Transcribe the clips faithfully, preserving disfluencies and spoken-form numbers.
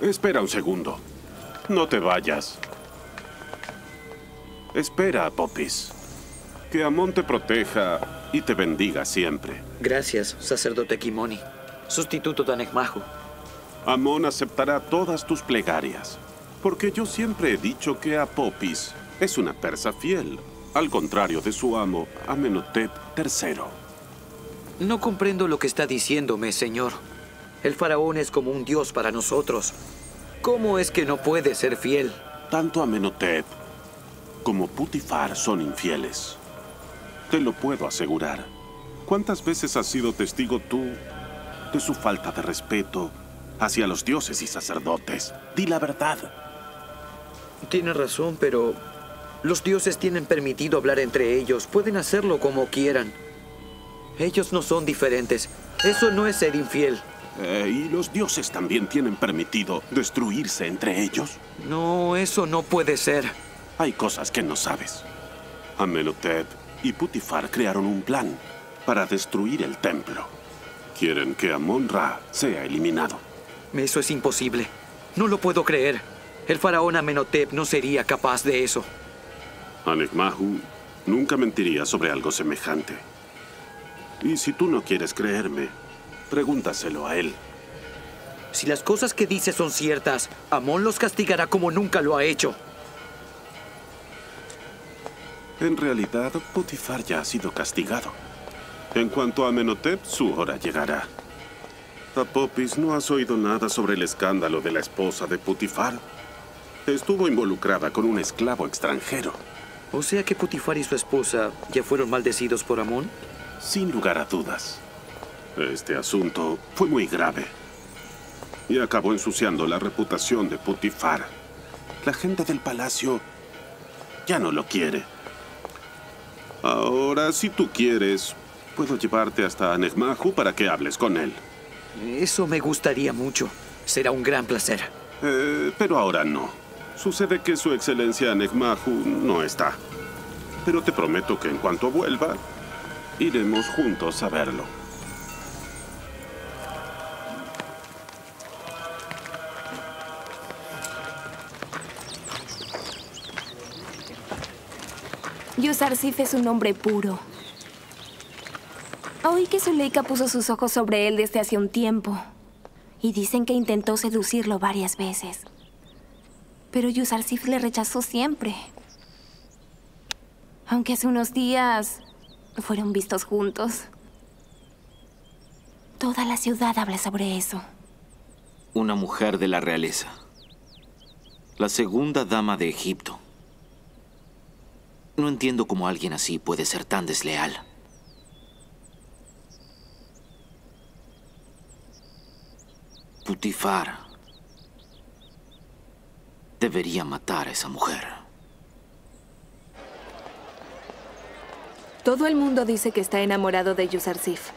Espera un segundo. No te vayas. Espera, Apopis. Que Amón te proteja y te bendiga siempre. Gracias, sacerdote Kimoni, sustituto de Anecmajo. Amón aceptará todas tus plegarias, porque yo siempre he dicho que Apopis es una persa fiel, al contrario de su amo, Amenhotep tercero. No comprendo lo que está diciéndome, señor. El faraón es como un dios para nosotros. ¿Cómo es que no puede ser fiel? Tanto Amenhotep como Putifar son infieles. Te lo puedo asegurar. ¿Cuántas veces has sido testigo tú de su falta de respeto hacia los dioses y sacerdotes? Di la verdad. Tiene razón, pero los dioses tienen permitido hablar entre ellos. Pueden hacerlo como quieran. Ellos no son diferentes. Eso no es ser infiel. Eh, ¿Y los dioses también tienen permitido destruirse entre ellos? No, eso no puede ser. Hay cosas que no sabes. Amenhotep y Putifar crearon un plan para destruir el templo. Quieren que Amon-Ra sea eliminado. Eso es imposible. No lo puedo creer. El faraón Amenhotep no sería capaz de eso. Anejmahu nunca mentiría sobre algo semejante. Y si tú no quieres creerme, pregúntaselo a él. Si las cosas que dice son ciertas, Amón los castigará como nunca lo ha hecho. En realidad, Putifar ya ha sido castigado. En cuanto a Menotep, su hora llegará. Apopis, ¿no has oído nada sobre el escándalo de la esposa de Putifar? Estuvo involucrada con un esclavo extranjero. O sea que Putifar y su esposa ya fueron maldecidos por Amón. Sin lugar a dudas. Este asunto fue muy grave y acabó ensuciando la reputación de Putifar. La gente del palacio ya no lo quiere. Ahora, si tú quieres, puedo llevarte hasta Anecmajo para que hables con él. Eso me gustaría mucho. Será un gran placer. Eh, pero ahora no. Sucede que su excelencia Anecmajo no está. Pero te prometo que en cuanto vuelva, iremos juntos a verlo. Yusarsif es un hombre puro. Oí que Zuleika puso sus ojos sobre él desde hace un tiempo. Y dicen que intentó seducirlo varias veces. Pero Yusarsif le rechazó siempre. Aunque hace unos días fueron vistos juntos. Toda la ciudad habla sobre eso. Una mujer de la realeza. La segunda dama de Egipto. No entiendo cómo alguien así puede ser tan desleal. Putifar debería matar a esa mujer. Todo el mundo dice que está enamorado de Yusarsif.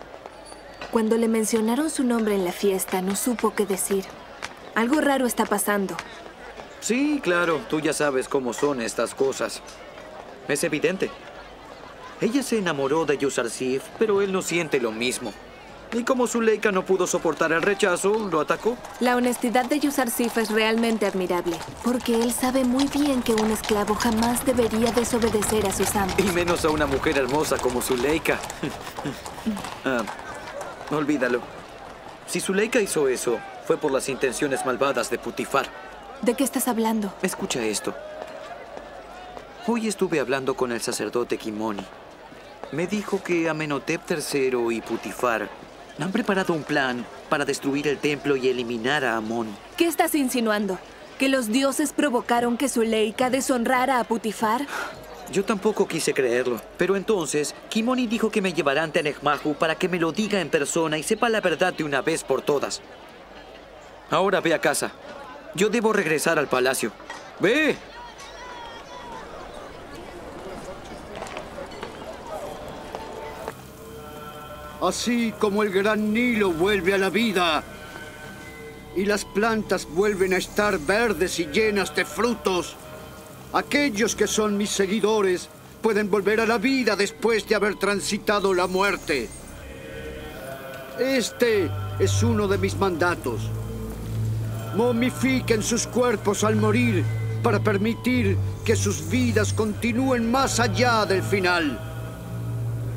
Cuando le mencionaron su nombre en la fiesta, no supo qué decir. Algo raro está pasando. Sí, claro. Tú ya sabes cómo son estas cosas. Es evidente. Ella se enamoró de Yusarsif, pero él no siente lo mismo. Y como Zuleika no pudo soportar el rechazo, lo atacó. La honestidad de Yusarsif es realmente admirable, porque él sabe muy bien que un esclavo jamás debería desobedecer a sus amos. Y menos a una mujer hermosa como Zuleika. ah, olvídalo. Si Zuleika hizo eso, fue por las intenciones malvadas de Putifar. ¿De qué estás hablando? Escucha esto. Hoy estuve hablando con el sacerdote Kimoni. Me dijo que Amenhotep tercero y Putifar han preparado un plan para destruir el templo y eliminar a Amón. ¿Qué estás insinuando? ¿Que los dioses provocaron que Zuleika deshonrara a Putifar? Yo tampoco quise creerlo. Pero entonces, Kimoni dijo que me llevará ante Anejmahu para que me lo diga en persona y sepa la verdad de una vez por todas. Ahora ve a casa. Yo debo regresar al palacio. ¡Ve! Así como el gran Nilo vuelve a la vida y las plantas vuelven a estar verdes y llenas de frutos, aquellos que son mis seguidores pueden volver a la vida después de haber transitado la muerte. Este es uno de mis mandatos. momifiquen sus cuerpos al morir para permitir que sus vidas continúen más allá del final.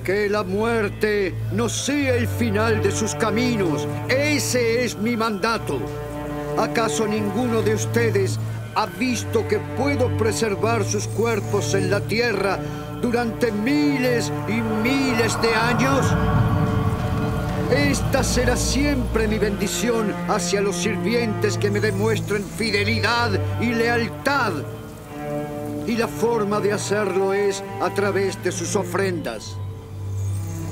Que la muerte no sea el final de sus caminos. Ese es mi mandato. ¿Acaso ninguno de ustedes ha visto que puedo preservar sus cuerpos en la tierra durante miles y miles de años? Esta será siempre mi bendición hacia los sirvientes que me demuestren fidelidad y lealtad. Y la forma de hacerlo es a través de sus ofrendas.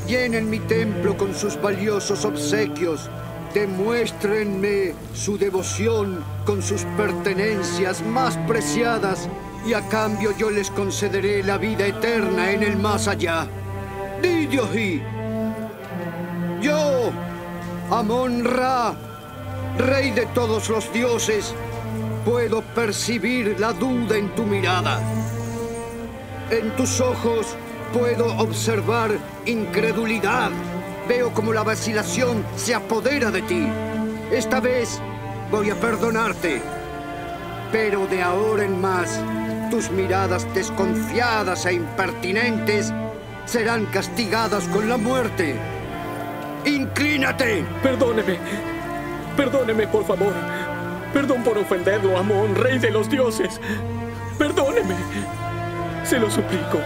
Llenen mi templo con sus valiosos obsequios. Demuéstrenme su devoción con sus pertenencias más preciadas y a cambio yo les concederé la vida eterna en el más allá. Didyohi, yo, Amon-Ra, rey de todos los dioses, puedo percibir la duda en tu mirada. En tus ojos puedo observar incredulidad. Veo como la vacilación se apodera de ti. Esta vez voy a perdonarte. Pero de ahora en más, tus miradas desconfiadas e impertinentes serán castigadas con la muerte. ¡Inclínate! Perdóneme. Perdóneme, por favor. Perdón por ofenderlo, Amón, rey de los dioses. Perdóneme. Se lo suplico.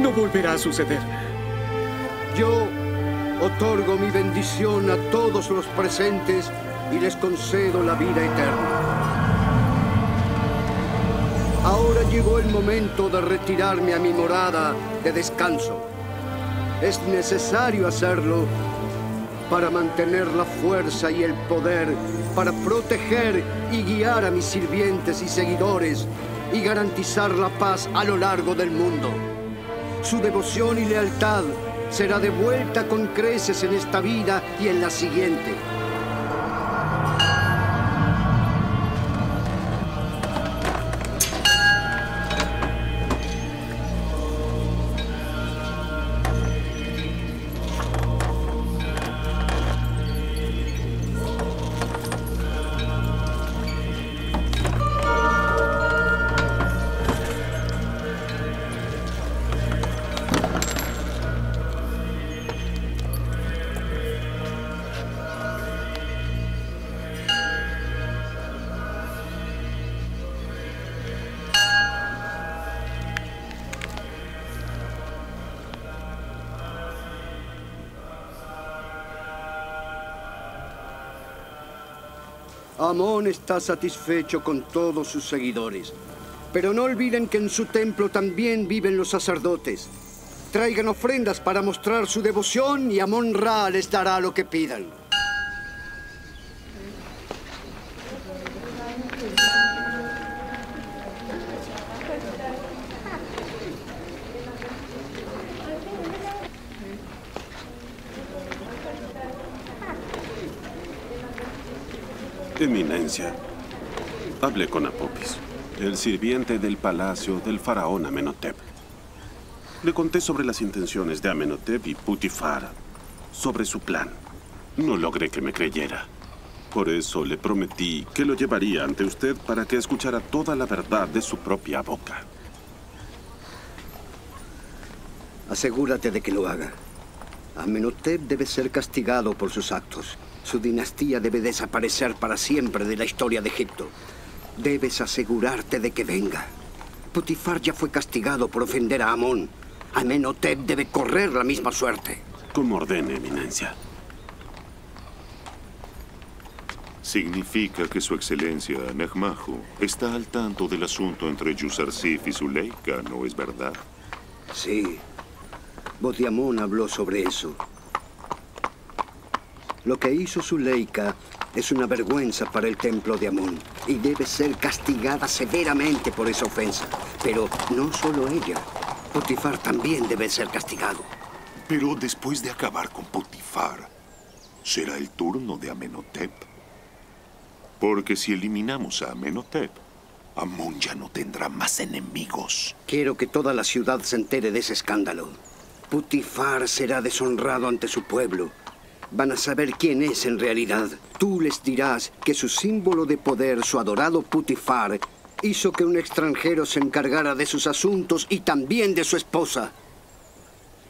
No volverá a suceder. Yo otorgo mi bendición a todos los presentes y les concedo la vida eterna. Ahora llegó el momento de retirarme a mi morada de descanso. Es necesario hacerlo para mantener la fuerza y el poder, para proteger y guiar a mis sirvientes y seguidores y garantizar la paz a lo largo del mundo. Su devoción y lealtad será devuelta con creces en esta vida y en la siguiente. Amón está satisfecho con todos sus seguidores. Pero no olviden que en su templo también viven los sacerdotes. Traigan ofrendas para mostrar su devoción y Amon-Ra les dará lo que pidan. Eminencia, hablé con Apopis, el sirviente del palacio del faraón Amenhotep. Le conté sobre las intenciones de Amenhotep y Putifar, sobre su plan. No logré que me creyera. Por eso le prometí que lo llevaría ante usted para que escuchara toda la verdad de su propia boca. Asegúrate de que lo haga. Amenhotep debe ser castigado por sus actos. Su dinastía debe desaparecer para siempre de la historia de Egipto. Debes asegurarte de que venga. Putifar ya fue castigado por ofender a Amón. Amenhotep debe correr la misma suerte. Como ordene, Eminencia. Significa que su excelencia, Anecmajo, está al tanto del asunto entre Yusarsif y Zuleika, ¿no es verdad? Sí. Bodiamón habló sobre eso. Lo que hizo Zuleika es una vergüenza para el templo de Amón y debe ser castigada severamente por esa ofensa. Pero no solo ella, Putifar también debe ser castigado. Pero después de acabar con Putifar, será el turno de Amenhotep. Porque si eliminamos a Amenhotep, Amón ya no tendrá más enemigos. Quiero que toda la ciudad se entere de ese escándalo. Putifar será deshonrado ante su pueblo. van a saber quién es en realidad. Tú les dirás que su símbolo de poder, su adorado Putifar, hizo que un extranjero se encargara de sus asuntos y también de su esposa.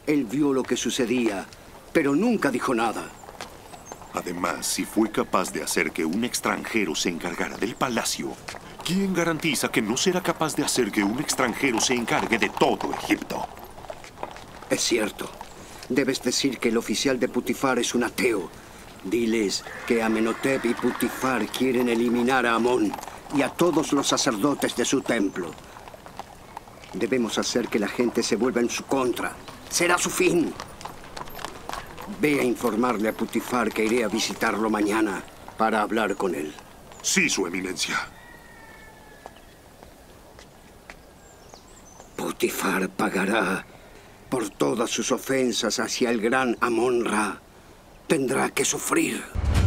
Él vio lo que sucedía, pero nunca dijo nada. Además, si fue capaz de hacer que un extranjero se encargara del palacio, ¿quién garantiza que no será capaz de hacer que un extranjero se encargue de todo Egipto? Es cierto. Debes decir que el oficial de Putifar es un ateo. Diles que Amenhotep y Putifar quieren eliminar a Amón y a todos los sacerdotes de su templo. Debemos hacer que la gente se vuelva en su contra. Será su fin. Ve a informarle a Putifar que iré a visitarlo mañana para hablar con él. Sí, su eminencia. Putifar pagará por todas sus ofensas hacia el gran Amon-Ra. Tendrá que sufrir.